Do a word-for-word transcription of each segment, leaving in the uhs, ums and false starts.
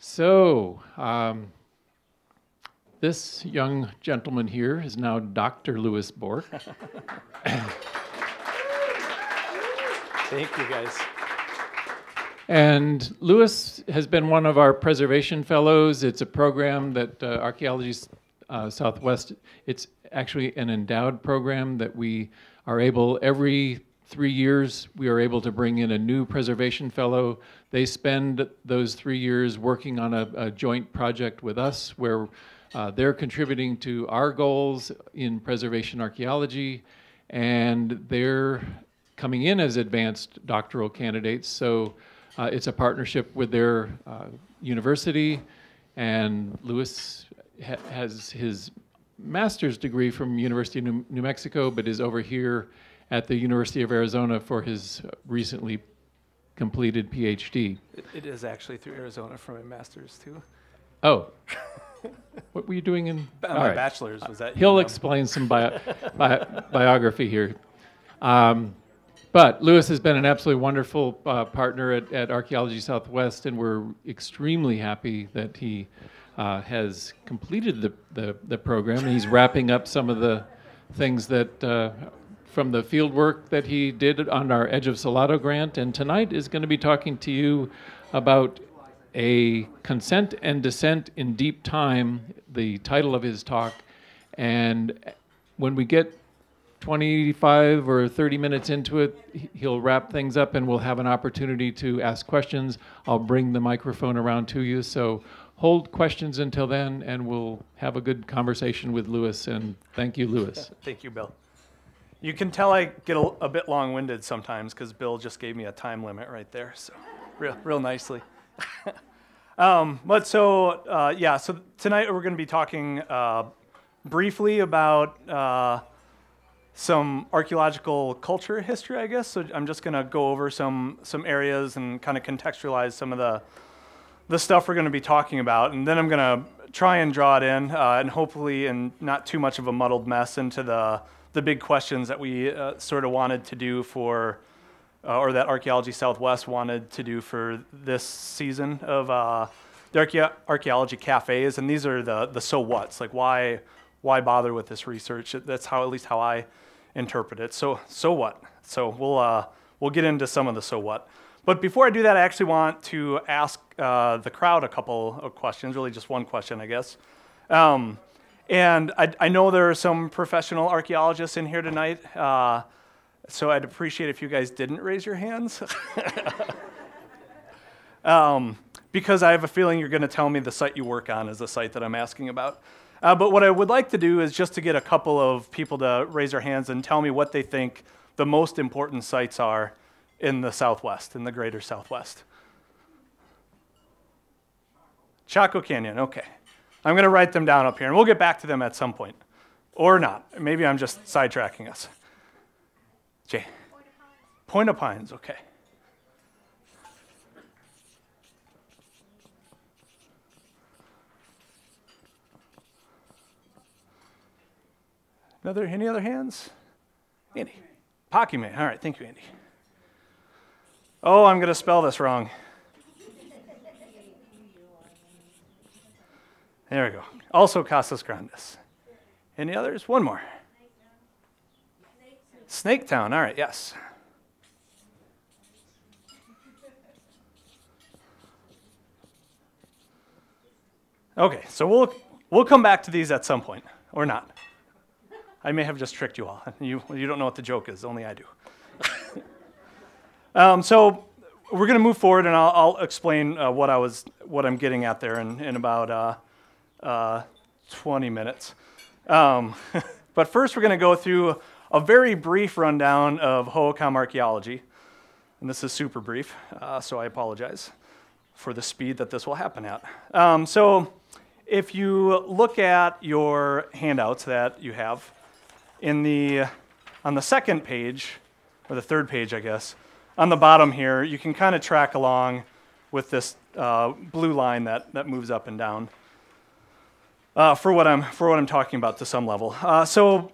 So, um, this young gentleman here is now Doctor Lewis Borck. Thank you, guys. And Lewis has been one of our preservation fellows. It's a program that uh, Archaeology uh, Southwest, it's actually an endowed program that we are able, every three years, we are able to bring in a new preservation fellow. They spend those three years working on a, a joint project with us where uh, they're contributing to our goals in preservation archaeology, and they're coming in as advanced doctoral candidates. So Uh, it's a partnership with their uh, university, and Lewis ha has his master's degree from University of New, New Mexico, but is over here at the University of Arizona for his recently completed PhD. It, it is actually through Arizona for my master's, too. Oh. What were you doing in? Uh, my right. bachelor's was that. He'll explain some bio bi biography here. Um, But Lewis has been an absolutely wonderful uh, partner at, at Archaeology Southwest, and we're extremely happy that he uh, has completed the, the, the program. And he's wrapping up some of the things that, uh, from the field work that he did on our Edge of Salado grant. And tonight is going to be talking to you about a consent and dissent in deep time, the title of his talk. And when we get twenty-five or thirty minutes into it, he'll wrap things up and we'll have an opportunity to ask questions. I'll bring the microphone around to you, so hold questions until then and we'll have a good conversation with Lewis, and thank you, Lewis. Thank you, Bill. You can tell I get a, a bit long-winded sometimes because Bill just gave me a time limit right there, so real, real nicely. um, but so, uh, yeah, so tonight we're going to be talking uh, briefly about uh, some archaeological culture history, I guess. So I'm just gonna go over some some areas and kind of contextualize some of the the stuff we're gonna be talking about, and then I'm gonna try and draw it in, uh, and hopefully in not too much of a muddled mess, into the the big questions that we uh, sort of wanted to do for, uh, or that Archaeology Southwest wanted to do for this season of uh, the archae archaeology cafes. And these are the the so what's, like why why bother with this research? That's how, at least how I interpret it. So, so what? So we'll uh, we'll get into some of the so what. But before I do that, I actually want to ask uh, the crowd a couple of questions. Really, just one question, I guess. Um, and I, I know there are some professional archaeologists in here tonight. Uh, so I'd appreciate if you guys didn't raise your hands, um, because I have a feeling you're going to tell me the site you work on is the site that I'm asking about. Uh, but what I would like to do is just to get a couple of people to raise their hands and tell me what they think the most important sites are in the Southwest, in the greater Southwest. Chaco Canyon, okay. I'm going to write them down up here, and we'll get back to them at some point. Or not. Maybe I'm just sidetracking us. Jay. Point of Pines, okay. Another, any other hands? Andy. Pocky man. All right. Thank you, Andy. Oh, I'm going to spell this wrong. There we go. Also Casas Grandes. Any others? One more. Snake Town. All right. Yes. Okay. So we'll, we'll come back to these at some point, or not. I may have just tricked you all. You, you don't know what the joke is. Only I do. um, so we're going to move forward, and I'll, I'll explain uh, what I was, what I'm getting at there in, in about uh, uh, twenty minutes. Um, but first, we're going to go through a very brief rundown of Hohokam archaeology, and this is super brief, uh, so I apologize for the speed that this will happen at. Um, so if you look at your handouts that you have. In the, on the second page, or the third page, I guess, on the bottom here, you can kind of track along with this uh, blue line that, that moves up and down uh, for, what I'm, for what I'm talking about to some level. Uh, so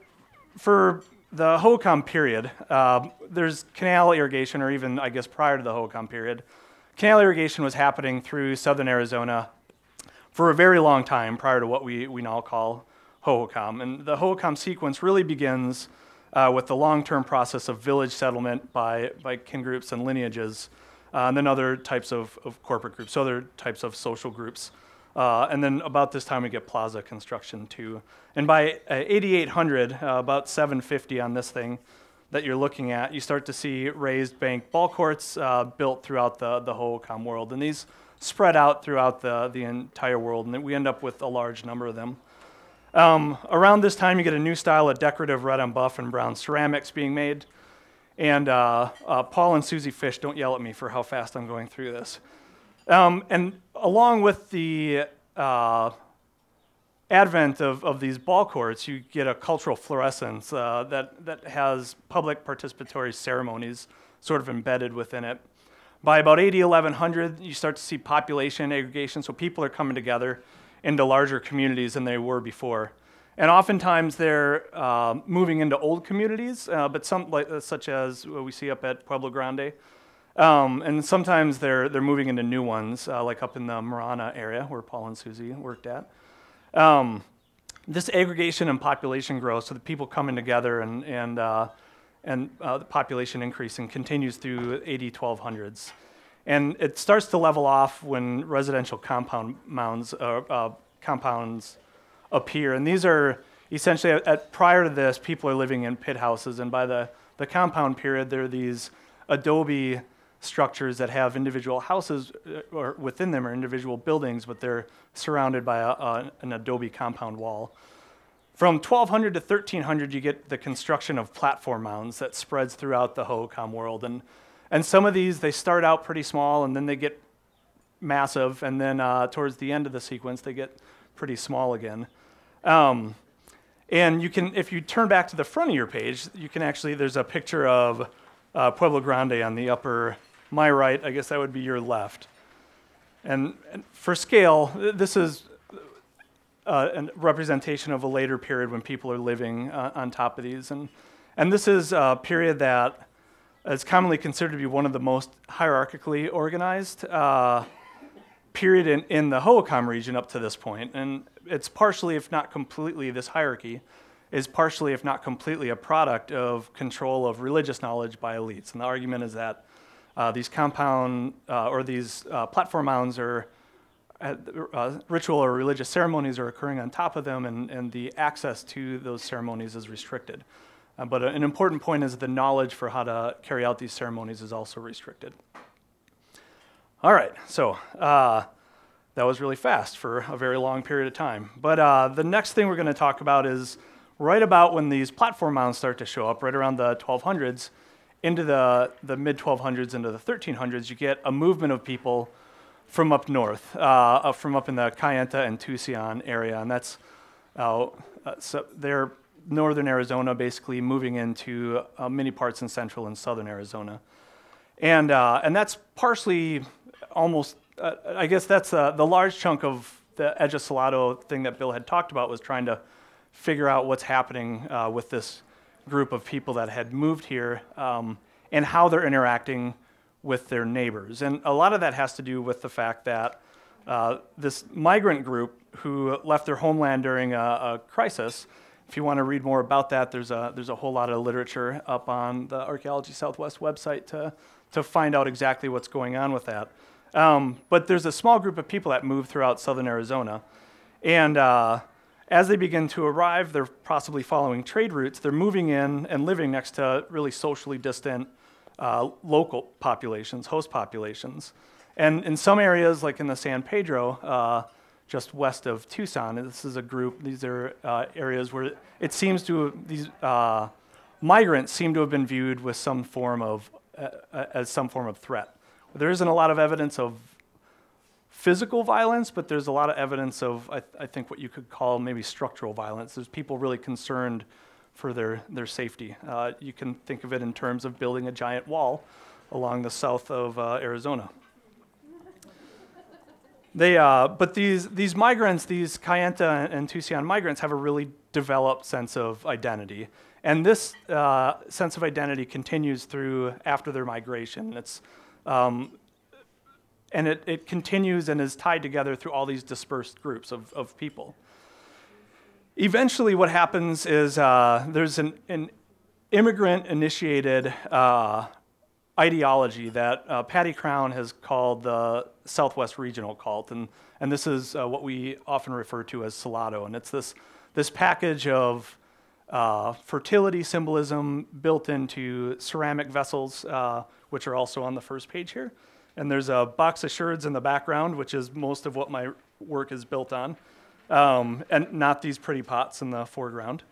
for the Hohokam period, uh, there's canal irrigation, or even, I guess, prior to the Hohokam period, canal irrigation was happening through southern Arizona for a very long time prior to what we, we now call Hohokam. And the Hohokam sequence really begins uh, with the long-term process of village settlement by, by kin groups and lineages, uh, and then other types of, of corporate groups, other types of social groups. Uh, and then about this time we get plaza construction too. And by uh, eighty-eight hundred, uh, about seven fifty on this thing that you're looking at, you start to see raised bank ball courts uh, built throughout the, the Hohokam world. And these spread out throughout the, the entire world, and we end up with a large number of them. Um, around this time, you get a new style of decorative red on buff and brown ceramics being made. And uh, uh, Paul and Susie Fish, don't yell at me for how fast I'm going through this. Um, and along with the uh, advent of, of these ball courts, you get a cultural fluorescence uh, that, that has public participatory ceremonies sort of embedded within it. By about eighty, eleven hundred, you start to see population aggregation, so people are coming together into larger communities than they were before. And oftentimes they're uh, moving into old communities, uh, but some, like, uh, such as we see up at Pueblo Grande. Um, and sometimes they're, they're moving into new ones, uh, like up in the Marana area where Paul and Susie worked at. Um, this aggregation and population growth, so the people coming together and, and, uh, and uh, the population increasing continues through eighty, twelve hundreds. And it starts to level off when residential compound mounds, uh, uh, compounds appear. And these are essentially, at, at, prior to this, people are living in pit houses. And by the, the compound period, there are these adobe structures that have individual houses, or within them are individual buildings, but they're surrounded by a, a, an adobe compound wall. From twelve hundred to thirteen hundred, you get the construction of platform mounds that spreads throughout the Hohokam world. And, and some of these, they start out pretty small, and then they get massive. And then uh, towards the end of the sequence, they get pretty small again. Um, and you can, if you turn back to the front of your page, you can actually, there's a picture of uh, Pueblo Grande on the upper, my right, I guess that would be your left. And, and for scale, this is Uh, and representation of a later period when people are living uh, on top of these. And, and this is a period that is commonly considered to be one of the most hierarchically organized uh, period in, in the Hohokam region up to this point. And it's partially, if not completely, this hierarchy is partially, if not completely, a product of control of religious knowledge by elites. And the argument is that uh, these compound uh, or these uh, platform mounds are Uh, ritual or religious ceremonies are occurring on top of them, and, and the access to those ceremonies is restricted. Uh, but an important point is the knowledge for how to carry out these ceremonies is also restricted. All right, so uh, that was really fast for a very long period of time. But uh, the next thing we're going to talk about is right about when these platform mounds start to show up, right around the twelve hundreds, into the, the mid twelve hundreds, into the thirteen hundreds, you get a movement of people from up north, uh, from up in the Kayenta and Tusayan area, and that's uh, so they're northern Arizona, basically moving into uh, many parts in central and southern Arizona, and uh, and that's partially almost, uh, I guess that's uh, the large chunk of the Edge of Salado thing that Bill had talked about was trying to figure out what's happening uh, with this group of people that had moved here um, and how they're interacting with their neighbors. And a lot of that has to do with the fact that uh, this migrant group who left their homeland during a, a crisis, if you want to read more about that, there's a, there's a whole lot of literature up on the Archaeology Southwest website to, to find out exactly what's going on with that. Um, but there's a small group of people that move throughout southern Arizona. And uh, as they begin to arrive, they're possibly following trade routes. They're moving in and living next to really socially distant Uh, local populations, host populations. And in some areas, like in the San Pedro, uh, just west of Tucson, this is a group, these are uh, areas where it seems to, these uh, migrants seem to have been viewed with some form of, uh, as some form of threat. There isn't a lot of evidence of physical violence, but there's a lot of evidence of, I, th I think what you could call maybe structural violence. There's people really concerned for their, their safety. Uh, you can think of it in terms of building a giant wall along the south of uh, Arizona. They, uh, but these, these migrants, these Kayenta and Tusayan migrants have a really developed sense of identity. And this uh, sense of identity continues through after their migration. It's um, and it, it continues and is tied together through all these dispersed groups of, of people. Eventually what happens is uh, there's an, an immigrant-initiated uh, ideology that uh, Patty Crown has called the Southwest Regional Cult, and, and this is uh, what we often refer to as Salado, and it's this, this package of uh, fertility symbolism built into ceramic vessels, uh, which are also on the first page here. And there's a box of sherds in the background, which is most of what my work is built on. Um, and not these pretty pots in the foreground.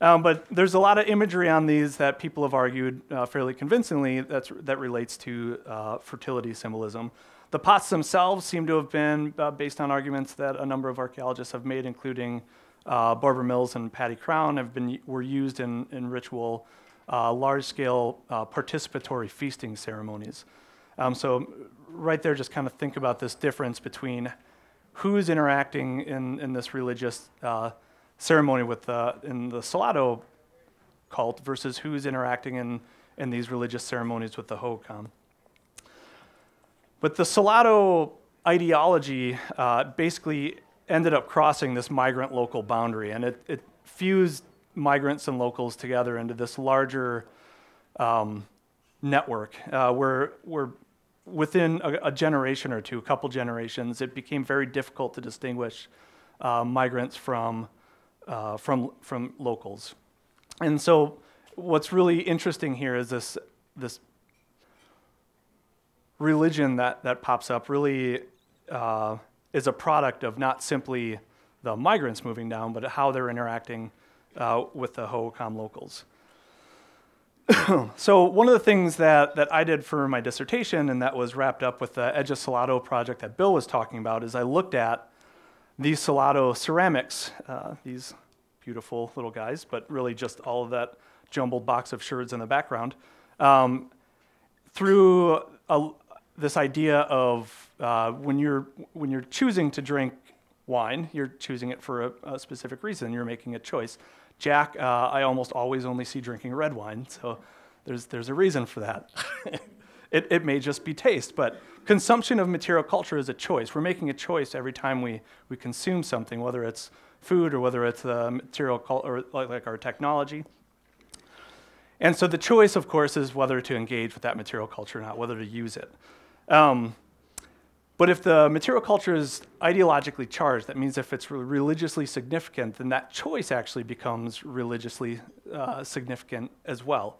Um, but there's a lot of imagery on these that people have argued uh, fairly convincingly that's, that relates to uh, fertility symbolism. The pots themselves seem to have been uh, based on arguments that a number of archaeologists have made, including uh, Barbara Mills and Patty Crown, have been, were used in, in ritual uh, large-scale uh, participatory feasting ceremonies. Um, so right there, just kind of think about this difference between who is interacting in, in this religious uh, ceremony with the, in the Salado cult versus who's interacting in, in these religious ceremonies with the Hohokam. But the Salado ideology uh, basically ended up crossing this migrant local boundary, and it, it fused migrants and locals together into this larger um, network uh, where, where within a, a generation or two, a couple generations, it became very difficult to distinguish uh, migrants from, uh, from, from locals. And so what's really interesting here is this, this religion that, that pops up really uh, is a product of not simply the migrants moving down, but how they're interacting uh, with the Hohokam locals. So one of the things that, that I did for my dissertation, and that was wrapped up with the Edge of Salado project that Bill was talking about, is I looked at these Salado ceramics, uh, these beautiful little guys, but really just all of that jumbled box of sherds in the background, um, through a, this idea of uh, when, you're, when you're choosing to drink wine, you're choosing it for a, a specific reason, you're making a choice. Jack, uh, I almost always only see drinking red wine, so there's, there's a reason for that. it, it may just be taste, but consumption of material culture is a choice. We're making a choice every time we, we consume something, whether it's food or whether it's uh, material or like, like our technology. And so the choice, of course, is whether to engage with that material culture or not, whether to use it. Um, But if the material culture is ideologically charged, that means if it's religiously significant, then that choice actually becomes religiously uh, significant as well.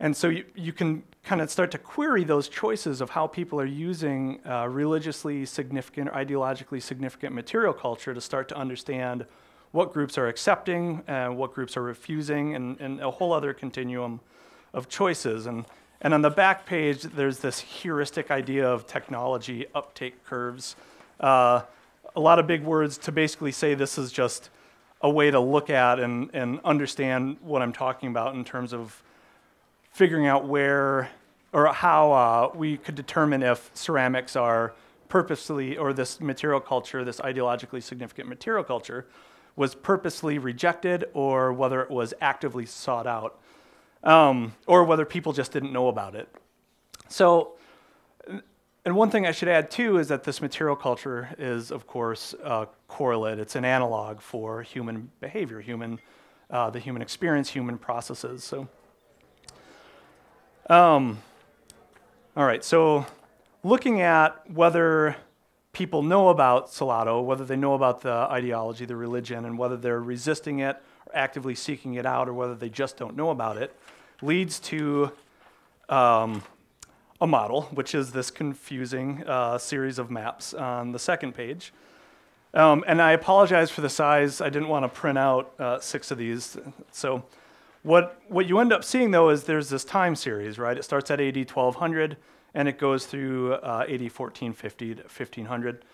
And so you, you can kind of start to query those choices of how people are using uh, religiously significant or ideologically significant material culture to start to understand what groups are accepting and what groups are refusing, and, and a whole other continuum of choices. And, And on the back page, there's this heuristic idea of technology uptake curves. Uh, a lot of big words to basically say this is just a way to look at and, and understand what I'm talking about in terms of figuring out where or how uh, we could determine if ceramics are purposely, or this material culture, this ideologically significant material culture, was purposely rejected or whether it was actively sought out. Um, or whether people just didn't know about it. So, and one thing I should add too is that this material culture is, of course, a correlate. It's an analog for human behavior, human, uh, the human experience, human processes. So, um, all right. So, looking at whether people know about Salado, whether they know about the ideology, the religion, and whether they're resisting it, or actively seeking it out, or whether they just don't know about it, leads to um, a model, which is this confusing uh, series of maps on the second page. Um, and I apologize for the size. I didn't want to print out uh, six of these. So what, what you end up seeing, though, is there's this time series, right? It starts at A D twelve hundred, and it goes through uh, A D fourteen fifty to fifteen hundred.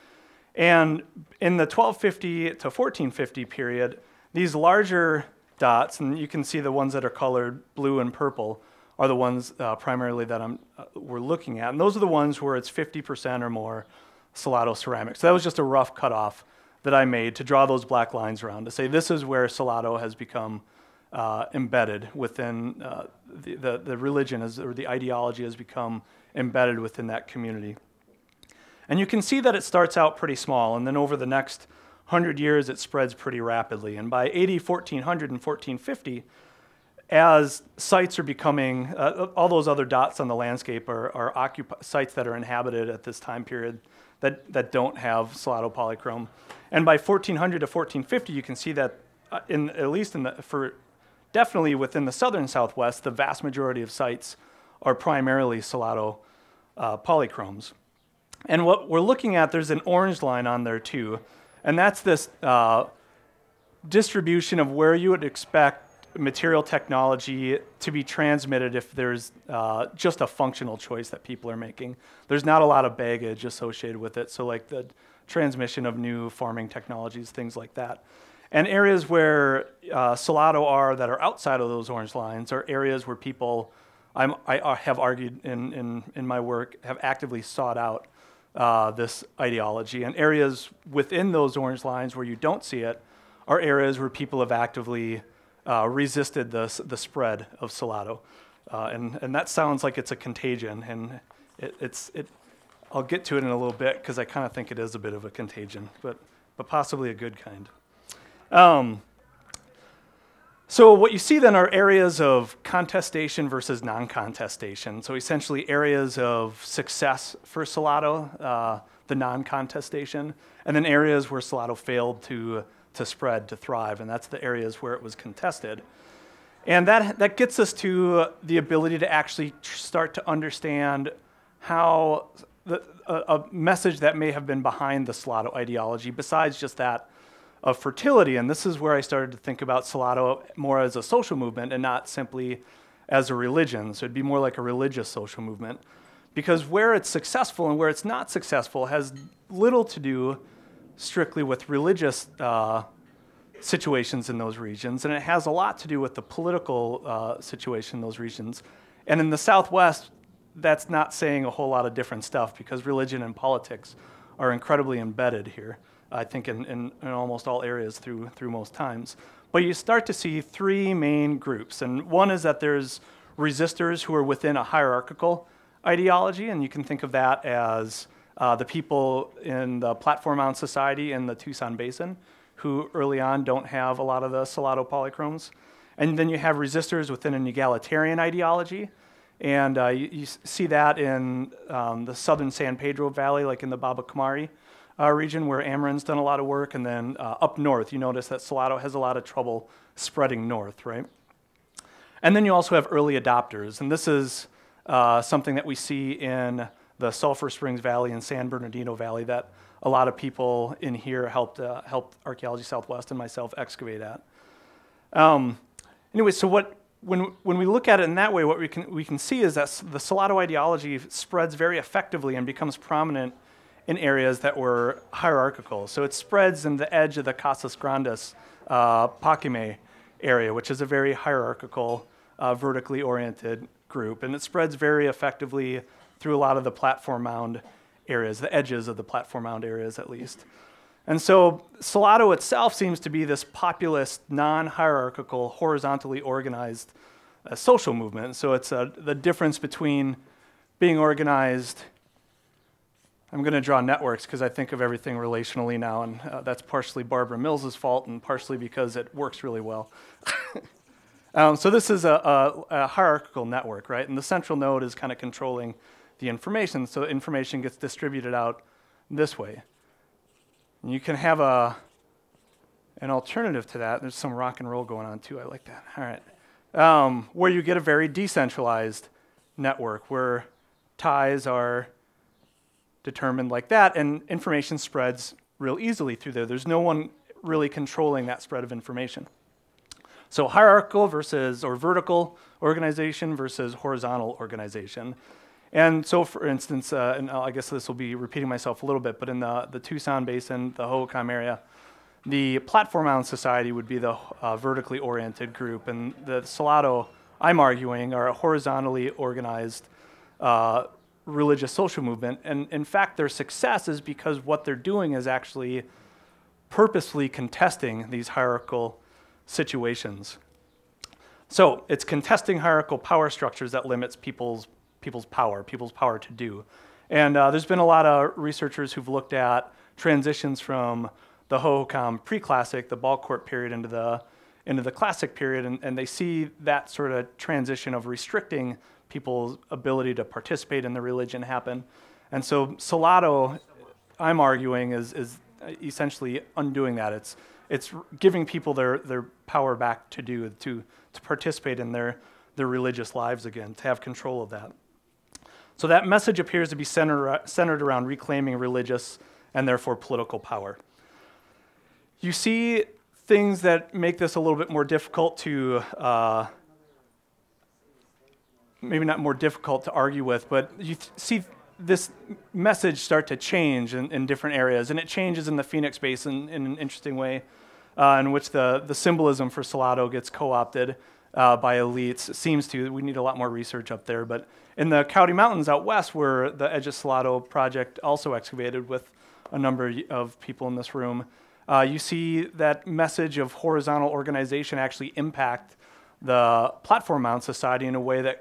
And in the twelve fifty to fourteen fifty period, these larger dots, and you can see the ones that are colored blue and purple are the ones uh, primarily that I'm, uh, we're looking at. And those are the ones where it's fifty percent or more Salado ceramics. So that was just a rough cutoff that I made to draw those black lines around to say this is where Salado has become uh, embedded within uh, the, the, the religion, is, or the ideology has become embedded within that community. And you can see that it starts out pretty small, and then over the next hundred years it spreads pretty rapidly. And by A D fourteen hundred and fourteen fifty, as sites are becoming, uh, all those other dots on the landscape are, are sites that are inhabited at this time period that, that don't have Salado polychrome. And by fourteen hundred to fourteen fifty, you can see that uh, in, at least in the, for definitely within the southern Southwest, the vast majority of sites are primarily Salado uh, polychromes. And what we're looking at, there's an orange line on there too, and that's this uh, distribution of where you would expect material technology to be transmitted if there's uh, just a functional choice that people are making. There's not a lot of baggage associated with it, so like the transmission of new farming technologies, things like that. And areas where uh, Salado are that are outside of those orange lines are areas where people, I'm, I have argued in, in, in my work, have actively sought out uh, this ideology. And areas within those orange lines where you don't see it are areas where people have actively Uh, resisted the, the spread of Salado. Uh, and, and that sounds like it's a contagion, and it, it's, it, I'll get to it in a little bit because I kind of think it is a bit of a contagion, but, but possibly a good kind. Um, so what you see then are areas of contestation versus non-contestation. So essentially areas of success for Salado, uh, the non-contestation, and then areas where Salado failed to to spread, to thrive, and that's the areas where it was contested. And that, that gets us to the ability to actually start to understand how the, a, a message that may have been behind the Salado ideology, besides just that of fertility. And this is where I started to think about Salado more as a social movement and not simply as a religion. So it'd be more like a religious social movement, because where it's successful and where it's not successful has little to do strictly with religious uh, situations in those regions, and it has a lot to do with the political uh, situation in those regions. And in the Southwest, that's not saying a whole lot of different stuff, because religion and politics are incredibly embedded here, I think in, in, in almost all areas through, through most times. But you start to see three main groups, and one is that there's resistors who are within a hierarchical ideology, and you can think of that as Uh, the people in the Platform Mound Society in the Tucson Basin, who early on don't have a lot of the Salado polychromes. And then you have resistors within an egalitarian ideology. And uh, you, you see that in um, the southern San Pedro Valley, like in the Baba Kumari uh, region where Amerin's done a lot of work. And then uh, up north, you notice that Salado has a lot of trouble spreading north, right? And then you also have early adopters. And this is uh, something that we see in the Sulphur Springs Valley and San Bernardino Valley that a lot of people in here helped, uh, helped Archaeology Southwest and myself excavate at. Um, anyway, so what, when, when we look at it in that way, what we can, we can see is that the Salado ideology spreads very effectively and becomes prominent in areas that were hierarchical. So it spreads in the edge of the Casas Grandes, uh, Pocky man area, which is a very hierarchical, uh, vertically oriented group. And it spreads very effectively through a lot of the platform mound areas, the edges of the platform mound areas at least. And so Salado itself seems to be this populist, non-hierarchical, horizontally organized uh, social movement. So it's uh, the difference between being organized, I'm gonna draw networks because I think of everything relationally now, and uh, that's partially Barbara Mills' fault and partially because it works really well. um, so this is a, a, a hierarchical network, right? And the central node is kind of controlling the information, so information gets distributed out this way. And you can have a, an alternative to that. There's some rock and roll going on too, I like that, all right. Um, where you get a very decentralized network where ties are determined like that, and information spreads real easily through there. There's no one really controlling that spread of information. So hierarchical versus, or vertical organization versus horizontal organization. And so, for instance, uh, and I guess this will be repeating myself a little bit, but in the, the Tucson Basin, the Hohokam area, the Platform Mound Society would be the uh, vertically oriented group, and the Salado, I'm arguing, are a horizontally organized uh, religious social movement. And in fact, their success is because what they're doing is actually purposely contesting these hierarchical situations. So it's contesting hierarchical power structures that limits people's People's power, people's power to do. And uh, there's been a lot of researchers who've looked at transitions from the Hohokam pre-classic, the ball court period, into the into the classic period, and, and they see that sort of transition of restricting people's ability to participate in the religion happen. And so Salado, I'm arguing, is is essentially undoing that. It's it's giving people their their power back to do to to participate in their their religious lives again, to have control of that. So that message appears to be centered centered around reclaiming religious and therefore political power. You see things that make this a little bit more difficult to, uh, maybe not more difficult to argue with, but you th see this message start to change in, in different areas, and it changes in the Phoenix Basin in an interesting way, uh, in which the, the symbolism for Salado gets co-opted uh, by elites. It seems to, we need a lot more research up there, but in the Coyote Mountains out west, where the Edge of Salado project also excavated with a number of people in this room, Uh, you see that message of horizontal organization actually impact the platform mound society in a way that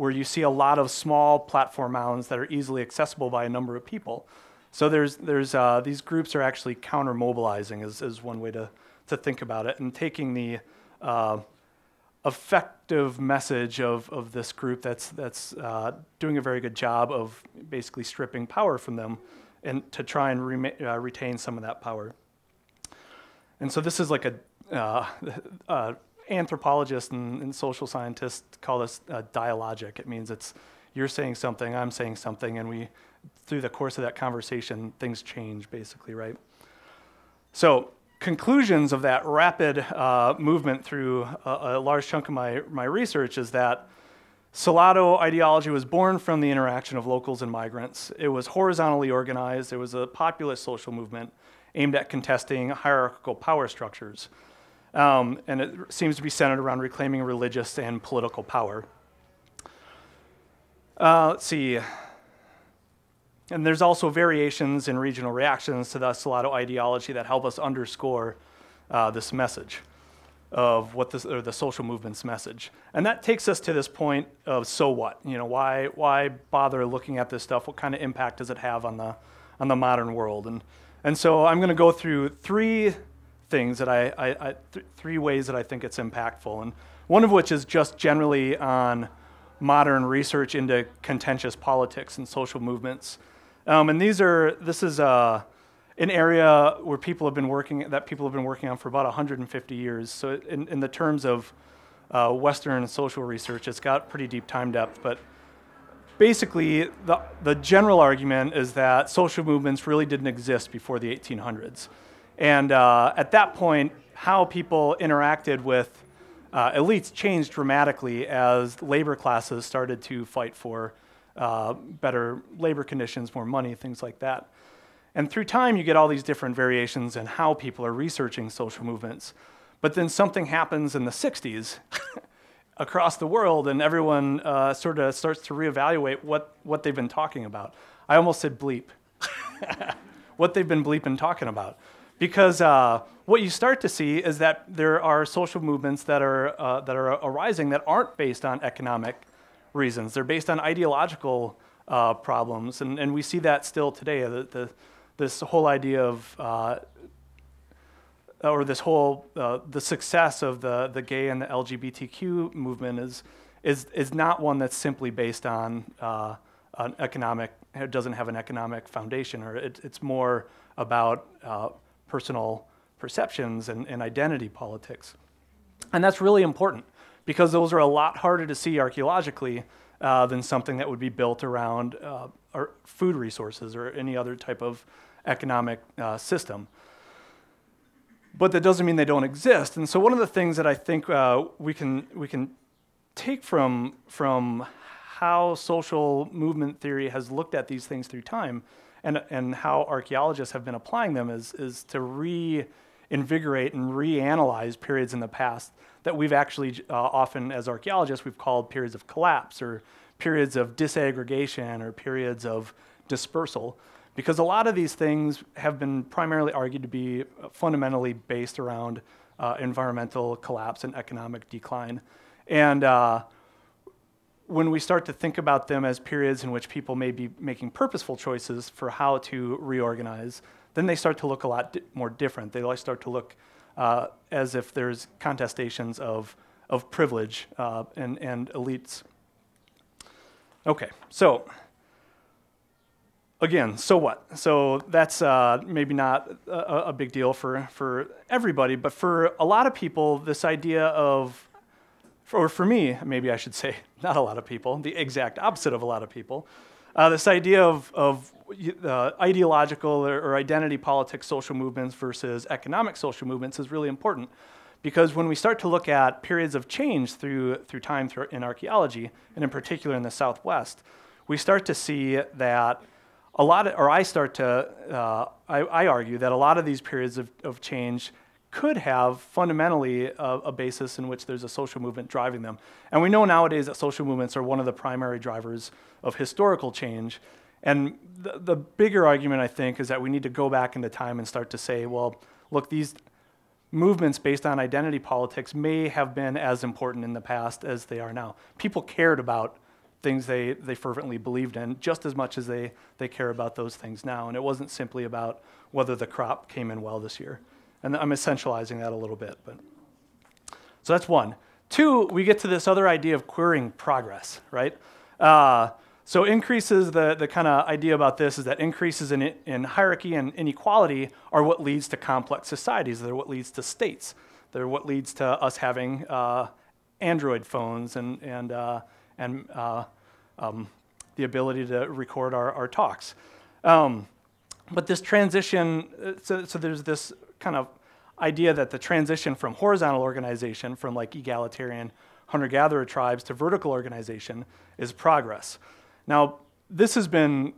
where you see a lot of small platform mounds that are easily accessible by a number of people. So there's, there's, uh, these groups are actually counter-mobilizing is, is one way to, to think about it, and taking the uh, effective message of, of this group that's, that's uh, doing a very good job of basically stripping power from them, and to try and re uh, retain some of that power. And so this is like a, uh, uh, anthropologist and, and social scientists call this uh, dialogic. It means it's, you're saying something, I'm saying something, and we, through the course of that conversation, things change basically, right? So conclusions of that rapid uh, movement through a, a large chunk of my, my research is that Salado ideology was born from the interaction of locals and migrants. It was horizontally organized. It was a populist social movement aimed at contesting hierarchical power structures. Um, and it seems to be centered around reclaiming religious and political power. Uh, let's see. And there's also variations in regional reactions to the Salado ideology that help us underscore uh, this message of what this, or the social movement's message. And that takes us to this point of so what? You know, why, why bother looking at this stuff? What kind of impact does it have on the, on the modern world? And, And so I'm going to go through three things that I, I, I th three ways that I think it's impactful, and one of which is just generally on modern research into contentious politics and social movements. Um, and these are this is uh, an area where people have been working that people have been working on for about one hundred fifty years. So in, in the terms of uh, Western social research, it's got pretty deep time depth, but. Basically, the, the general argument is that social movements really didn't exist before the eighteen hundreds. And uh, at that point, how people interacted with uh, elites changed dramatically as labor classes started to fight for uh, better labor conditions, more money, things like that. And through time, you get all these different variations in how people are researching social movements. But then something happens in the sixties. Across the world, and everyone uh, sort of starts to reevaluate what, what they've been talking about. I almost said bleep. What they've been bleeping talking about. Because uh, what you start to see is that there are social movements that are, uh, that are arising that aren't based on economic reasons. They're based on ideological uh, problems, and, and we see that still today. The, the, this whole idea of uh, or this whole, uh, the success of the, the gay and the L G B T Q movement is, is, is not one that's simply based on uh, an economic, it doesn't have an economic foundation, or it, it's more about uh, personal perceptions and, and identity politics. And that's really important, because those are a lot harder to see archaeologically uh, than something that would be built around uh, or food resources or any other type of economic uh, system. But that doesn't mean they don't exist. And so one of the things that I think uh, we can we can take from from how social movement theory has looked at these things through time, and and how archaeologists have been applying them is is to reinvigorate and reanalyze periods in the past that we've actually uh, often as archaeologists we've called periods of collapse or periods of disaggregation or periods of dispersal. Because a lot of these things have been primarily argued to be fundamentally based around uh, environmental collapse and economic decline. And uh, when we start to think about them as periods in which people may be making purposeful choices for how to reorganize, then they start to look a lot di more different. They start to look uh, as if there's contestations of, of privilege uh, and, and elites. Okay, so again, so what? So that's uh, maybe not a, a big deal for, for everybody, but for a lot of people, this idea of, or for me, maybe I should say, not a lot of people, the exact opposite of a lot of people, uh, this idea of, of uh, ideological or, or identity politics social movements versus economic social movements is really important, because when we start to look at periods of change through, through time through, in archaeology, and in particular in the Southwest, we start to see that a lot of, or I start to, uh, I, I argue that a lot of these periods of, of change could have fundamentally a, a basis in which there's a social movement driving them. And we know nowadays that social movements are one of the primary drivers of historical change. And the, the bigger argument, I think, is that we need to go back into time and start to say, well, look, these movements based on identity politics may have been as important in the past as they are now. People cared about things they, they fervently believed in just as much as they, they care about those things now. And it wasn't simply about whether the crop came in well this year. And I'm essentializing that a little bit, but so that's one. Two, we get to this other idea of querying progress, right? Uh, so increases, the, the kind of idea about this is that increases in, in hierarchy and inequality are what leads to complex societies. They're what leads to states. They're what leads to us having uh, Android phones and, and, uh, and uh, um, the ability to record our, our talks. Um, but this transition, so, so there's this kind of idea that the transition from horizontal organization, from like egalitarian hunter-gatherer tribes to vertical organization, is progress. Now, this has been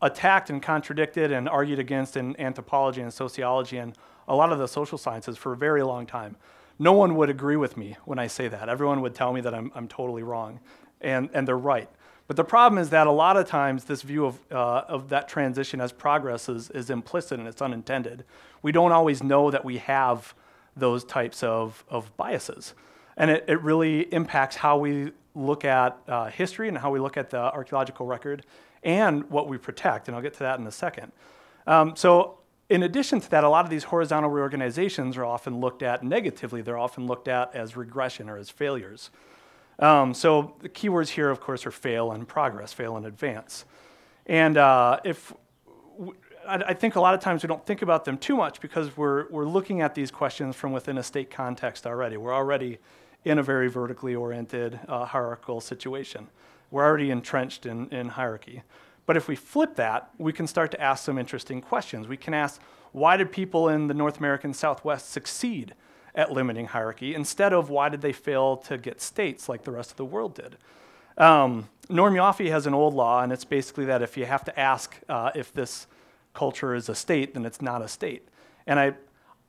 attacked and contradicted and argued against in anthropology and sociology and a lot of the social sciences for a very long time. No one would agree with me when I say that. Everyone would tell me that I'm, I'm totally wrong, and, and they're right. But the problem is that a lot of times this view of, uh, of that transition as progress is, is implicit and it's unintended. We don't always know that we have those types of, of biases. And it, it really impacts how we look at uh, history and how we look at the archaeological record and what we protect, and I'll get to that in a second. Um, so in addition to that, a lot of these horizontal reorganizations are often looked at negatively. They're often looked at as regression or as failures. Um, so the keywords here, of course, are fail and progress, fail and advance. And uh, if w I, I think a lot of times we don't think about them too much because we're, we're looking at these questions from within a state context already. We're already in a very vertically oriented uh, hierarchical situation. We're already entrenched in, in hierarchy. But if we flip that, we can start to ask some interesting questions. We can ask, why did people in the North American Southwest succeed at limiting hierarchy, instead of why did they fail to get states like the rest of the world did? Um, Norm Yoffie has an old law, and it's basically that if you have to ask uh, if this culture is a state, then it's not a state. And I,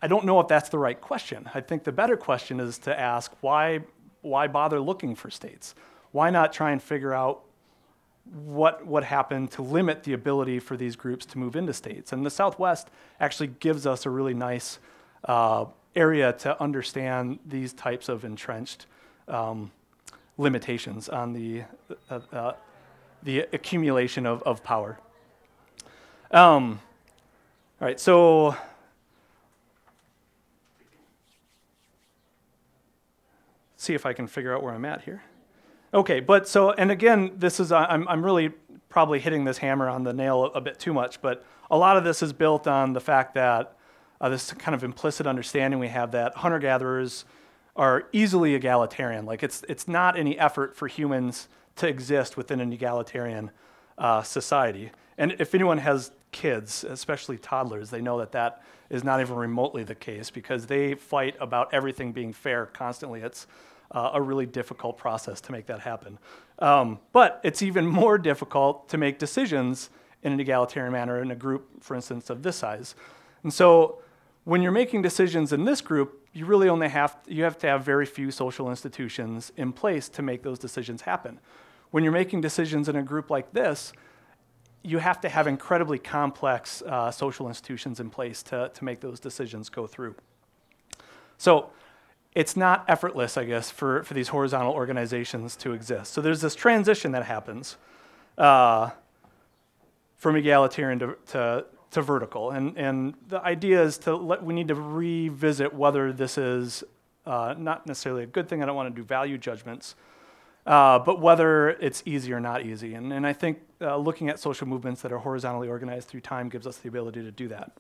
I don't know if that's the right question. I think the better question is to ask, why, why bother looking for states? Why not try and figure out what, what happened to limit the ability for these groups to move into states? And the Southwest actually gives us a really nice uh, area to understand these types of entrenched um, limitations on the uh, uh, the accumulation of, of power. Um, all right, so see if I can figure out where I'm at here. Okay, but so, and again, this is, I'm, I'm really probably hitting this hammer on the nail a, a bit too much, but a lot of this is built on the fact that Uh, this kind of implicit understanding we have that hunter-gatherers are easily egalitarian. Like it's, it's not any effort for humans to exist within an egalitarian uh, society. And if anyone has kids, especially toddlers, they know that that is not even remotely the case because they fight about everything being fair constantly. It's uh, a really difficult process to make that happen. Um, but it's even more difficult to make decisions in an egalitarian manner in a group, for instance, of this size. And so, when you're making decisions in this group, you really only have to, you have to have very few social institutions in place to make those decisions happen. When you're making decisions in a group like this, you have to have incredibly complex uh, social institutions in place to, to make those decisions go through. So it's not effortless, I guess, for, for these horizontal organizations to exist. So there's this transition that happens uh, from egalitarian to, to, to vertical. And, and the idea is to let, we need to revisit whether this is uh, not necessarily a good thing. I don't want to do value judgments, uh, but whether it's easy or not easy. And, and I think uh, looking at social movements that are horizontally organized through time gives us the ability to do that.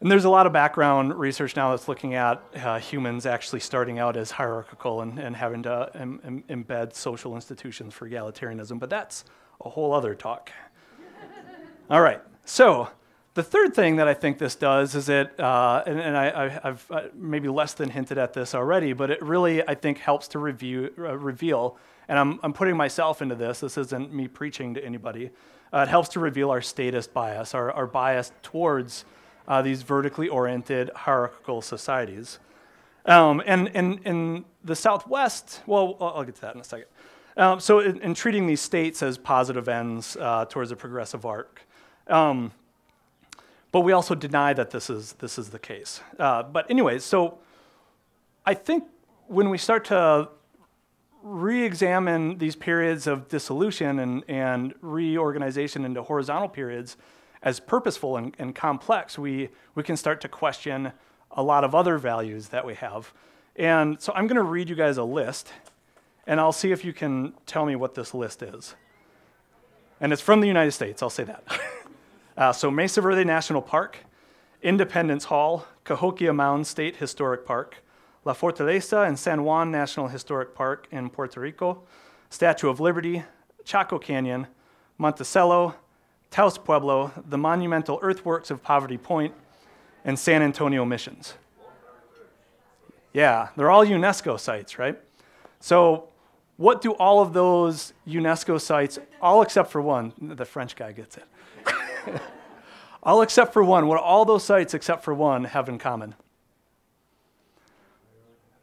And there's a lot of background research now that's looking at uh, humans actually starting out as hierarchical and, and having to um, um, embed social institutions for egalitarianism, but that's a whole other talk. All right, so the third thing that I think this does is it, uh, and, and I, I, I've uh, maybe less than hinted at this already, but it really, I think, helps to review, uh, reveal, and I'm, I'm putting myself into this, this isn't me preaching to anybody, uh, it helps to reveal our statist bias, our, our bias towards Uh, these vertically oriented hierarchical societies. Um, and in the Southwest, well, I'll get to that in a second. Um, so in, in treating these states as positive ends uh, towards a progressive arc. Um, but we also deny that this is, this is the case. Uh, but anyways, so I think when we start to re-examine these periods of dissolution and, and reorganization into horizontal periods, as purposeful and, and complex, we, we can start to question a lot of other values that we have. And so I'm gonna read you guys a list, and I'll see if you can tell me what this list is. And it's from the United States, I'll say that. uh, so Mesa Verde National Park, Independence Hall, Cahokia Mound State Historic Park, La Fortaleza and San Juan National Historic Park in Puerto Rico, Statue of Liberty, Chaco Canyon, Monticello, Taos Pueblo, the monumental earthworks of Poverty Point, and San Antonio Missions. Yeah, they're all UNESCO sites, right? So what do all of those UNESCO sites, all except for one, the French guy gets it. all except for one, what all those sites except for one have in common?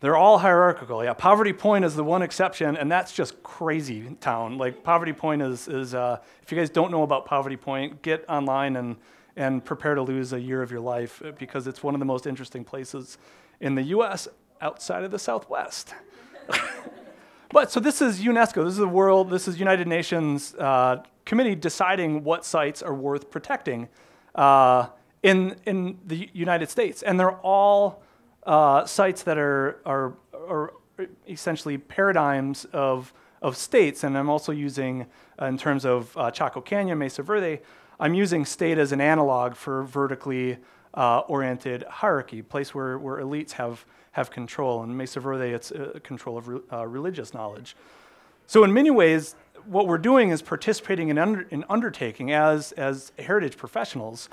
They're all hierarchical, yeah. Poverty Point is the one exception, and that's just crazy town. Like, Poverty Point is, is uh, if you guys don't know about Poverty Point, get online and, and prepare to lose a year of your life, because it's one of the most interesting places in the U S outside of the Southwest. But, so this is UNESCO, this is the world, this is United Nations uh, committee deciding what sites are worth protecting uh, in, in the United States, and they're all Uh, sites that are, are, are essentially paradigms of, of states, and I'm also using, uh, in terms of uh, Chaco Canyon, Mesa Verde, I'm using state as an analog for vertically uh, oriented hierarchy, place where, where elites have, have control. In Mesa Verde, it's uh, control of re uh, religious knowledge. So in many ways, what we're doing is participating in under in undertaking as, as heritage professionals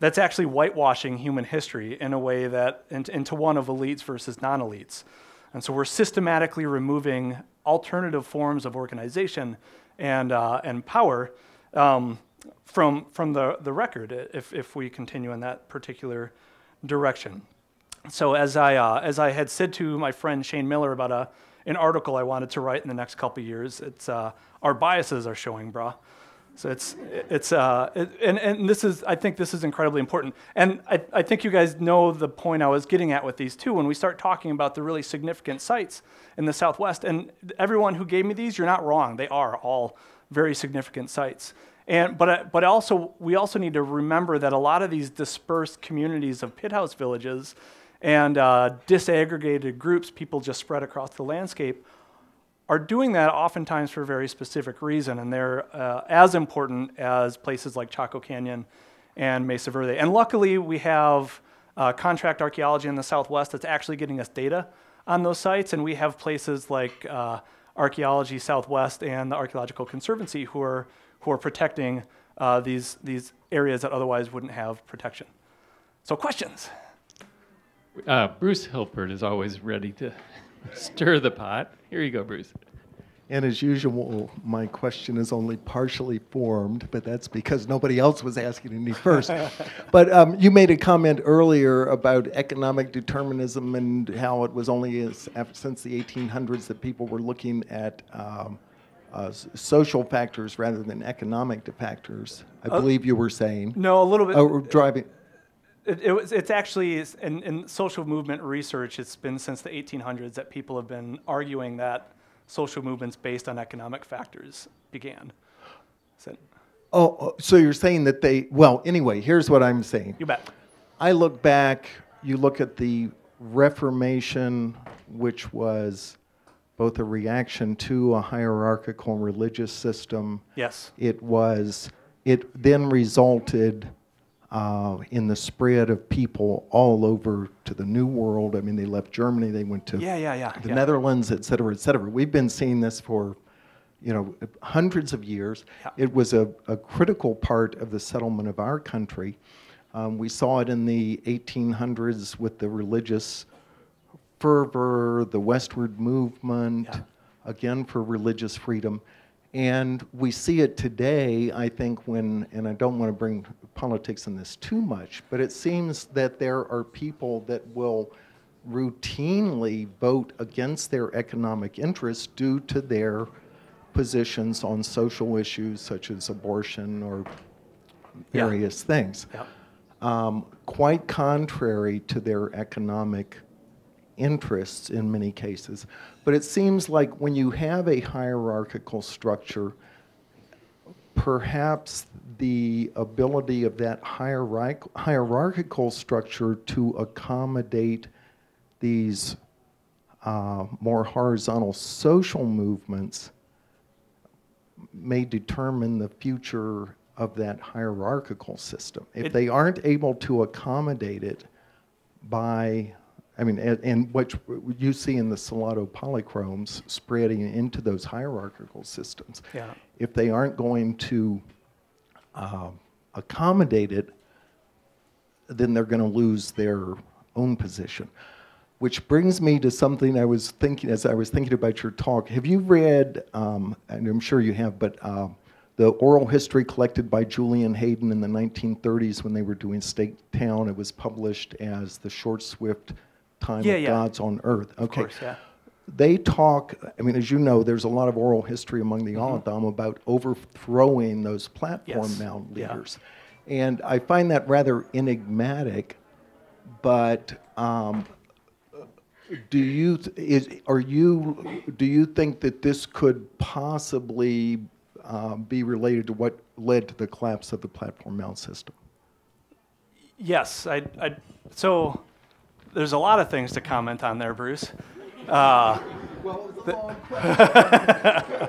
that's actually whitewashing human history in a way that, into one of elites versus non-elites. And so we're systematically removing alternative forms of organization and, uh, and power um, from, from the, the record if, if we continue in that particular direction. So as I, uh, as I had said to my friend Shane Miller about a, an article I wanted to write in the next couple of years, it's uh, our biases are showing, brah. So it's, it's uh, it, and, and this is, I think this is incredibly important. And I, I think you guys know the point I was getting at with these two when we start talking about the really significant sites in the Southwest. And everyone who gave me these, you're not wrong. They are all very significant sites. And, but, but also, we also need to remember that a lot of these dispersed communities of pit house villages and uh, disaggregated groups, people just spread across the landscape, are doing that oftentimes for a very specific reason, and they're uh, as important as places like Chaco Canyon and Mesa Verde. And luckily, we have uh, contract archaeology in the Southwest that's actually getting us data on those sites, and we have places like uh, Archaeology Southwest and the Archaeological Conservancy who are, who are protecting uh, these, these areas that otherwise wouldn't have protection. So questions? Uh, Bruce Hilpert is always ready to stir the pot. Here you go, Bruce. And as usual, my question is only partially formed, but that's because nobody else was asking me first. But um, you made a comment earlier about economic determinism and how it was only as, since the eighteen hundreds that people were looking at um, uh, social factors rather than economic factors, I uh, believe you were saying. No, a little bit. Uh, driving. It, it was, it's actually, in, in social movement research, it's been since the eighteen hundreds that people have been arguing that social movements based on economic factors began. So, oh, so you're saying that they, well, anyway, here's what I'm saying. You bet. I look back, you look at the Reformation, which was both a reaction to a hierarchical religious system. Yes. It was, it then resulted Uh, in the spread of people all over to the New World. I mean, they left Germany, they went to yeah, yeah, yeah, the yeah. Netherlands, et cetera, et cetera. We've been seeing this for, you know, hundreds of years. Yeah. It was a, a critical part of the settlement of our country. Um, we saw it in the eighteen hundreds with the religious fervor, the westward movement, yeah. again, for religious freedom. And we see it today, I think, when, and I don't want to bring politics in this too much, but it seems that there are people that will routinely vote against their economic interests due to their positions on social issues such as abortion or various yeah. things, yeah. Um, quite contrary to their economic interests in many cases. But it seems like when you have a hierarchical structure, perhaps the ability of that hierarch hierarchical structure to accommodate these uh, more horizontal social movements may determine the future of that hierarchical system. If it, they aren't able to accommodate it by I mean, and, and what you see in the Salado polychromes spreading into those hierarchical systems, yeah. if they aren't going to uh, accommodate it, then they're going to lose their own position. Which brings me to something I was thinking, as I was thinking about your talk. Have you read, um, and I'm sure you have, but uh, the oral history collected by Julian Hayden in the nineteen thirties when they were doing Snake Town? It was published as The Short, Swift Time yeah, of yeah. Gods on Earth. Okay. Of course, yeah. They talk, I mean, as you know, there's a lot of oral history among the Aladam mm-hmm. about overthrowing those platform yes. mound leaders. Yeah. And I find that rather enigmatic, but um, do you, is, are you, do you think that this could possibly uh, be related to what led to the collapse of the platform mound system? Yes, I, I so... There's a lot of things to comment on there, Bruce. Uh, well, it was a long question.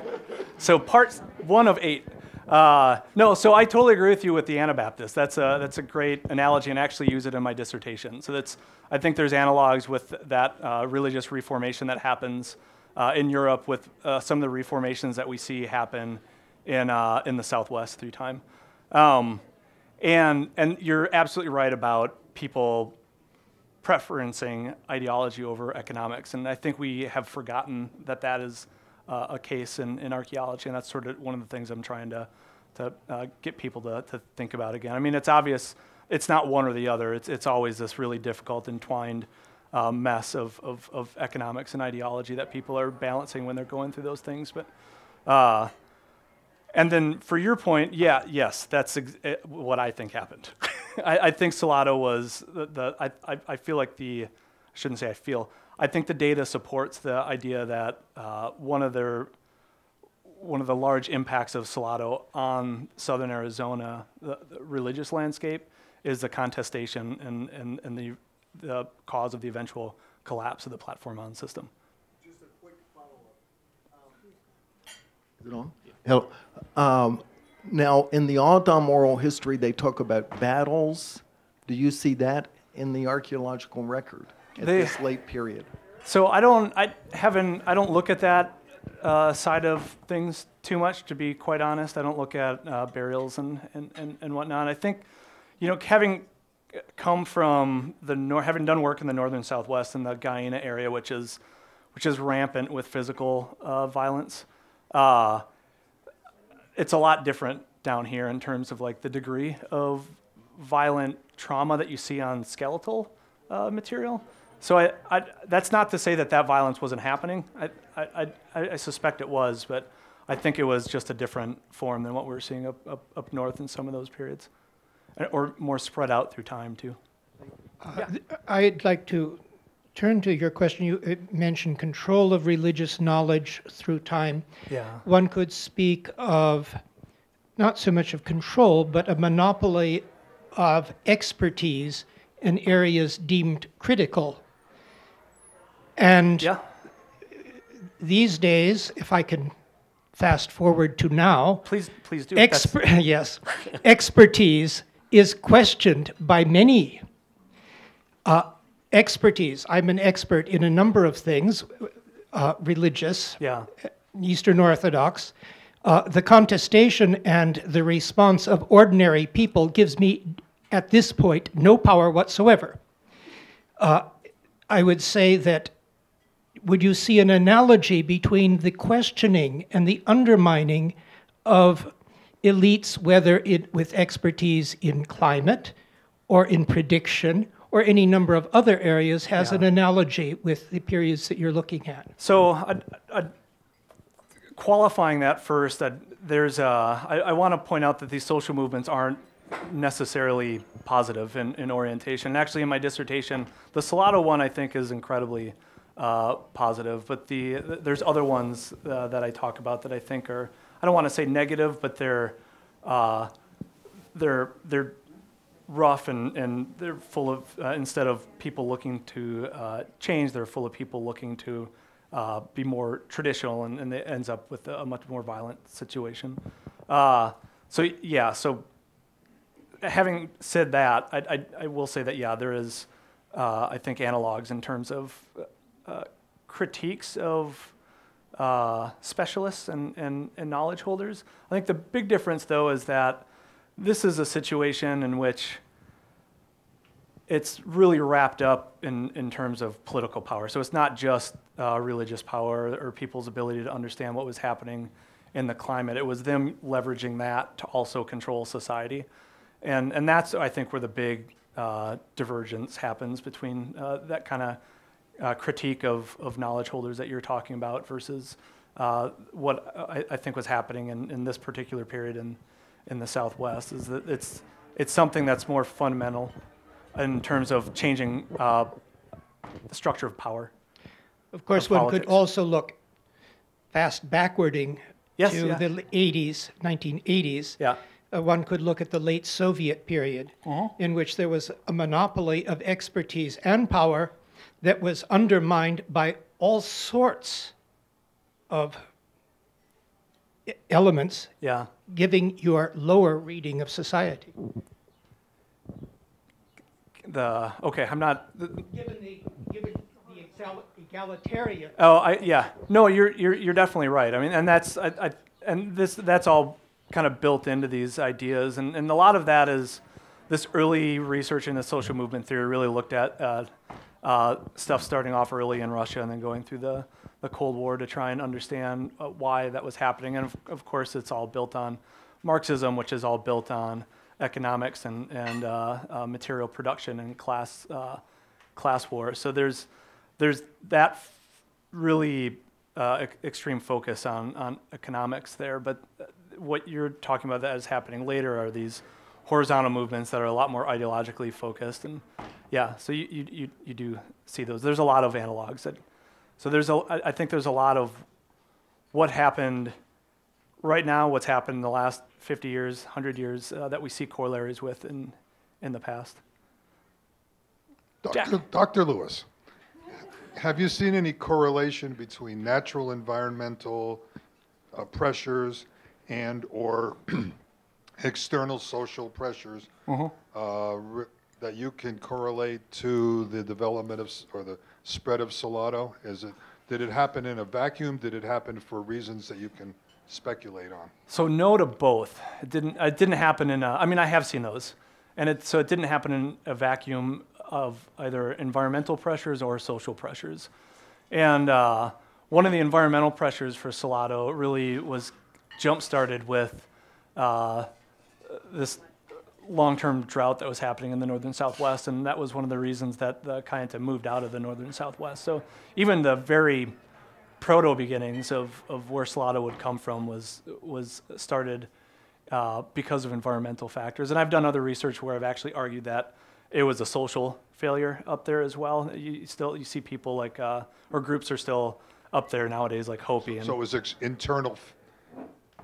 So part one of eight. Uh, no, so I totally agree with you with the Anabaptists. That's a, that's a great analogy, and I actually use it in my dissertation. So that's, I think there's analogs with that uh, religious reformation that happens uh, in Europe with uh, some of the reformations that we see happen in, uh, in the Southwest through time. Um, and, and you're absolutely right about people preferencing ideology over economics. And I think we have forgotten that that is uh, a case in, in archaeology, and that's sort of one of the things I'm trying to, to uh, get people to, to think about again. I mean, it's obvious it's not one or the other. It's, it's always this really difficult, entwined uh, mess of, of, of economics and ideology that people are balancing when they're going through those things. But, uh, and then for your point, yeah, yes, that's ex what I think happened. I, I think Salado was the, the I, I feel like the, I shouldn't say I feel, I think the data supports the idea that uh, one of their, one of the large impacts of Salado on southern Arizona, the, the religious landscape, is the contestation and, and, and the, the cause of the eventual collapse of the platform mound system. Just a quick follow-up. Um, is it on? Yeah. Hello. Um, Now, in the Aladam oral history, they talk about battles. Do you see that in the archaeological record at they, this late period? So I don't, I haven't, I don't look at that uh, side of things too much, to be quite honest. I don't look at uh, burials and, and, and, and whatnot. I think, you know, having come from the north, having done work in the northern Southwest in the Guyana area, which is, which is rampant with physical uh, violence, uh, it's a lot different down here in terms of like the degree of violent trauma that you see on skeletal uh, material. So I, I, that's not to say that that violence wasn't happening. I, I, I, I suspect it was, but I think it was just a different form than what we were seeing up, up, up north in some of those periods, or more spread out through time too. Uh, yeah. I'd like to turn to your question. You mentioned control of religious knowledge through time. Yeah. One could speak of not so much of control, but a monopoly of expertise in areas deemed critical. And yeah. these days, if I can fast forward to now, please, please do. Exper yes, expertise is questioned by many. Uh, expertise. I'm an expert in a number of things, uh, religious, yeah. Eastern Orthodox. Uh, the contestation and the response of ordinary people gives me, at this point, no power whatsoever. Uh, I would say that, would you see an analogy between the questioning and the undermining of elites, whether it with expertise in climate or in prediction or any number of other areas, has yeah. an analogy with the periods that you're looking at? So, a, a qualifying that first, that there's a, I, I want to point out that these social movements aren't necessarily positive in, in orientation. And actually, in my dissertation, the Salado one I think is incredibly uh, positive, but the there's other ones uh, that I talk about that I think are, I don't want to say negative, but they're uh, they're they're rough and and they're full of uh, instead of people looking to uh, change, they're full of people looking to. Uh, be more traditional, and, and it ends up with a much more violent situation. Uh, so yeah, so having said that, I, I, I will say that, yeah, there is, uh, I think, analogs in terms of uh, critiques of uh, specialists and, and, and knowledge holders. I think the big difference, though, is that this is a situation in which it's really wrapped up in, in terms of political power. So it's not just uh, religious power or people's ability to understand what was happening in the climate. It was them leveraging that to also control society. And, and that's, I think, where the big uh, divergence happens between uh, that kind of uh, critique of, of knowledge holders that you're talking about versus uh, what I, I think was happening in, in this particular period in, in the Southwest, is that it's, it's something that's more fundamental in terms of changing uh, the structure of power. Of course, of one politics. Could also look fast backwarding yes, to yeah. the eighties, nineteen eighties. Yeah. Uh, one could look at the late Soviet period, uh-huh. in which there was a monopoly of expertise and power that was undermined by all sorts of elements, yeah. giving your lower reading of society. The okay, I'm not. The, given the given the egalitarian. Oh, I yeah. No, you're you're you're definitely right. I mean, and that's I, I and this that's all kind of built into these ideas, and and a lot of that is this early research in the social movement theory really looked at uh, uh, stuff starting off early in Russia and then going through the the Cold War to try and understand uh, why that was happening, and of, of course it's all built on Marxism, which is all built on economics and, and uh, uh, material production and class uh, class war. So there's there's that f really uh, e extreme focus on, on economics there. But what you're talking about that is happening later are these horizontal movements that are a lot more ideologically focused. And yeah, so you you you, you do see those. There's a lot of analogs. That, so there's a I think there's a lot of what happened right now, what's happened in the last fifty years, one hundred years, uh, that we see corollaries with in, in the past. Doctor Doctor Lewis, have you seen any correlation between natural environmental uh, pressures and or external social pressures uh-huh. uh, re that you can correlate to the development of or the spread of Salado? Is it, did it happen in a vacuum? Did it happen for reasons that you can speculate on? So no to both. It didn't. It didn't happen in. A, I mean, I have seen those, and it. So it didn't happen in a vacuum of either environmental pressures or social pressures. And uh, one of the environmental pressures for Salado really was jump started with uh, this long-term drought that was happening in the northern Southwest, and that was one of the reasons that the Kayenta moved out of the northern Southwest. So even the very proto beginnings of, of where Salado would come from was was started uh, because of environmental factors. And I've done other research where I've actually argued that It was a social failure up there as well. You still you see people like uh, or groups are still up there nowadays, like Hopi. And so it was ex internal f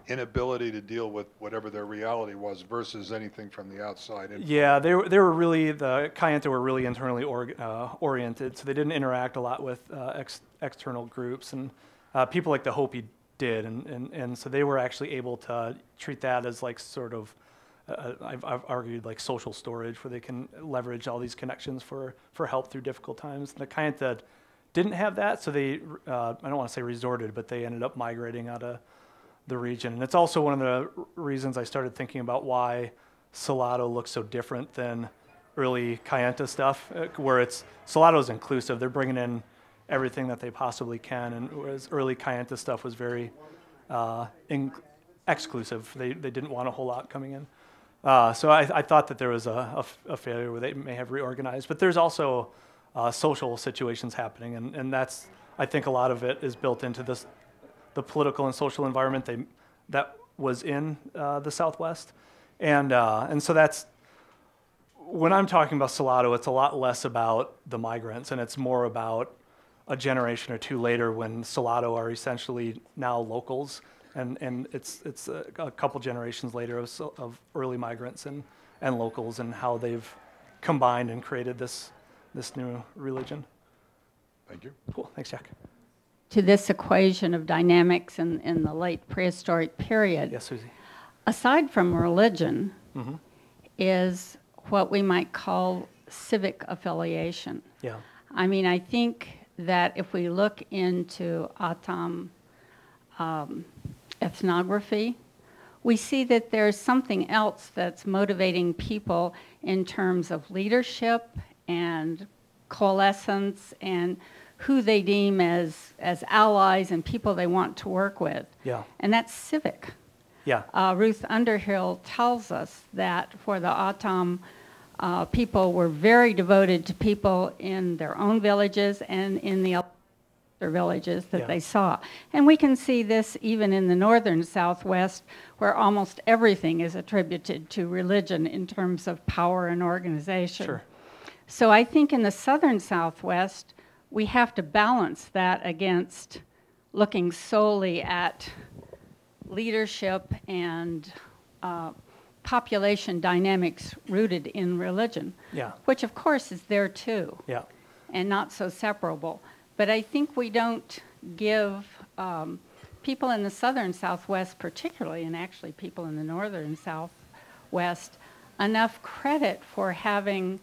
inability to deal with whatever their reality was versus anything from the outside. Yeah, they were they were really the Kayenta were really internally or, uh, oriented, so they didn't interact a lot with uh, ex external groups, and uh, people like the Hopi did, and, and and so they were actually able to treat that as like sort of. Uh, I've, I've argued like social storage, where they can leverage all these connections for, for help through difficult times. And the Kayenta didn't have that, so they, uh, I don't want to say resorted, but they ended up migrating out of the region. And it's also one of the reasons I started thinking about why Salado looks so different than early Kayenta stuff, where it's, Salado's inclusive. They're bringing in everything that they possibly can, and whereas early Kayenta stuff was very uh, in exclusive. They, they didn't want a whole lot coming in. Uh, so I, I thought that there was a, a, a failure where they may have reorganized, but there's also uh, social situations happening, and, and that's, I think a lot of it is built into this, the political and social environment they, that was in uh, the Southwest. And, uh, and so that's, when I'm talking about Salado, it's a lot less about the migrants, and it's more about a generation or two later when Salado are essentially now locals. And, and it's, it's a, a couple generations later of, of early migrants and, and locals and how they've combined and created this, this new religion. Thank you. Cool. Thanks, Jack. To this equation of dynamics in, in the late prehistoric period. Yes, Susie. Aside from religion, mm-hmm. is what we might call civic affiliation. Yeah. I mean, I think that if we look into Atam um, ethnography, we see that there's something else that's motivating people in terms of leadership and coalescence and who they deem as, as allies and people they want to work with. Yeah. And that's civic. Yeah. Uh, Ruth Underhill tells us that for the Atam, uh, people were very devoted to people in their own villages and in the their villages that yeah. they saw. And we can see this even in the northern Southwest, where almost everything is attributed to religion in terms of power and organization. Sure. So I think in the southern Southwest, we have to balance that against looking solely at leadership and uh, population dynamics rooted in religion, yeah. which of course is there too, yeah. and not so separable. But I think we don't give um, people in the southern Southwest particularly, and actually people in the northern Southwest, enough credit for having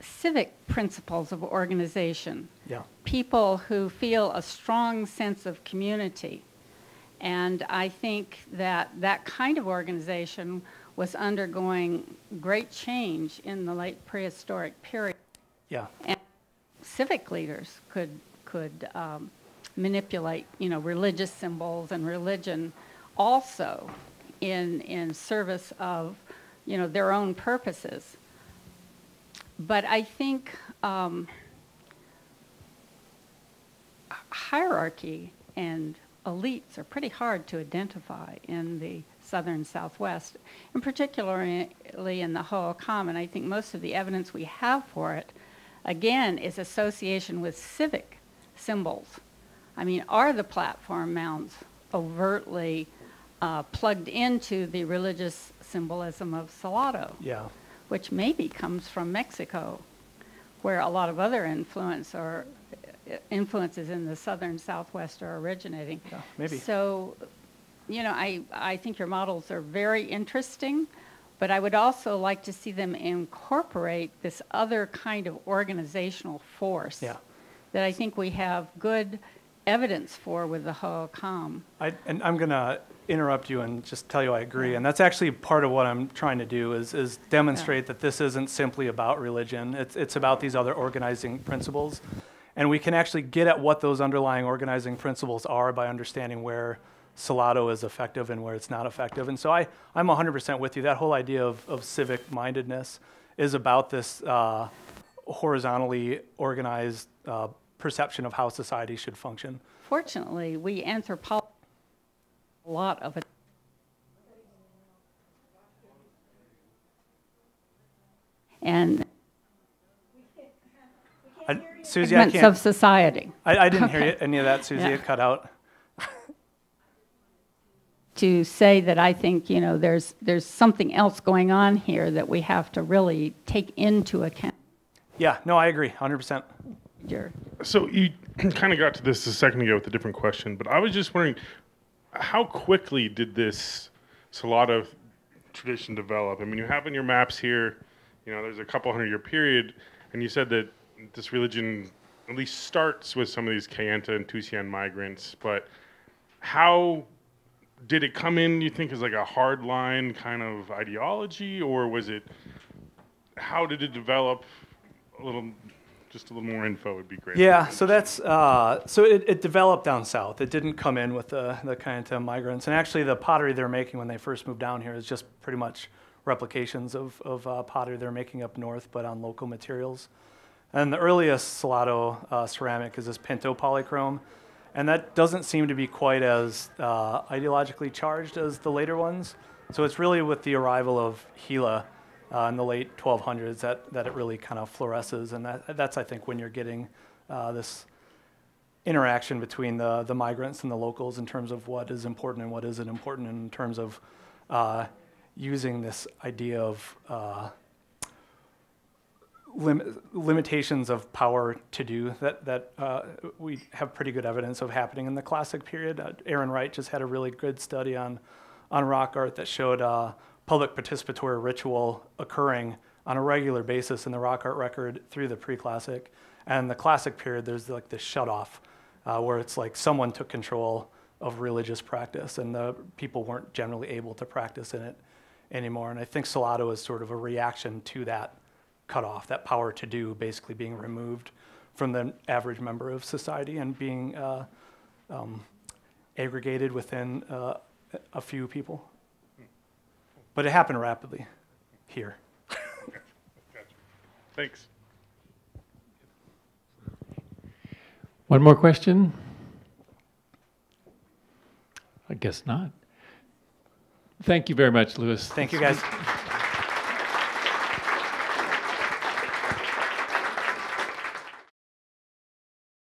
civic principles of organization. Yeah. People who feel a strong sense of community. And I think that that kind of organization was undergoing great change in the late prehistoric period. Yeah. And civic leaders could could um, manipulate, you know, religious symbols and religion, also, in in service of, you know, their own purposes. But I think um, hierarchy and elites are pretty hard to identify in the southern Southwest, and particularly in the Hohokam. And I think most of the evidence we have for it, again, is association with civic symbols. I mean, are the platform mounds overtly uh, plugged into the religious symbolism of Salado? Yeah. Which maybe comes from Mexico, where a lot of other influence or influences in the southern Southwest are originating. Yeah, maybe. So, you know, I, I think your models are very interesting. But I would also like to see them incorporate this other kind of organizational force yeah. that I think we have good evidence for with the Hohokam. I, and I'm going to interrupt you and just tell you I agree. Yeah. And that's actually part of what I'm trying to do is, is demonstrate yeah. that this isn't simply about religion. It's, it's about these other organizing principles. And we can actually get at what those underlying organizing principles are by understanding where Salado is effective and where it's not effective. And so I, I'm one hundred percent with you. That whole idea of, of civic mindedness is about this uh, horizontally organized uh, perception of how society should function. Fortunately, we anthropologists a lot of it. and I, Susie, I can't, of society. I, I didn't okay. hear any of that, Susie. Yeah. It cut out. To say that I think, you know, there's there's something else going on here that we have to really take into account. Yeah, no, I agree, one hundred percent. Sure. So you kind of got to this a second ago with a different question, but I was just wondering, how quickly did this Salado tradition develop? I mean, you have in your maps here, you know, there's a couple hundred year period, and you said that this religion at least starts with some of these Kayenta and Tusayan migrants, but how did it come in, you think, as like a hardline kind of ideology, or was it, how did it develop? A little, just a little more info would be great. Yeah, so that's, uh, so it, it developed down south. It didn't come in with the, the Kayenta migrants. And actually the pottery they're making when they first moved down here is just pretty much replications of, of uh, pottery they're making up north, but on local materials. And the earliest Salado uh, ceramic is this pinto polychrome. And that doesn't seem to be quite as uh, ideologically charged as the later ones. So it's really with the arrival of Gila uh, in the late twelve hundreds that, that it really kind of fluoresces. And that, that's, I think, when you're getting uh, this interaction between the, the migrants and the locals in terms of what is important and what isn't important in terms of uh, using this idea of uh, Lim limitations of power to do that, that uh, we have pretty good evidence of happening in the classic period. Uh, Aaron Wright just had a really good study on, on rock art that showed uh, public participatory ritual occurring on a regular basis in the rock art record through the pre-classic. And the classic period, there's like this shutoff uh, where it's like someone took control of religious practice and the people weren't generally able to practice in it anymore. And I think Salado is sort of a reaction to that cut off, that power to do basically being removed from the average member of society and being uh, um, aggregated within uh, a few people. But it happened rapidly here. Thanks. One more question? I guess not. Thank you very much, Lewis. Thank you, guys.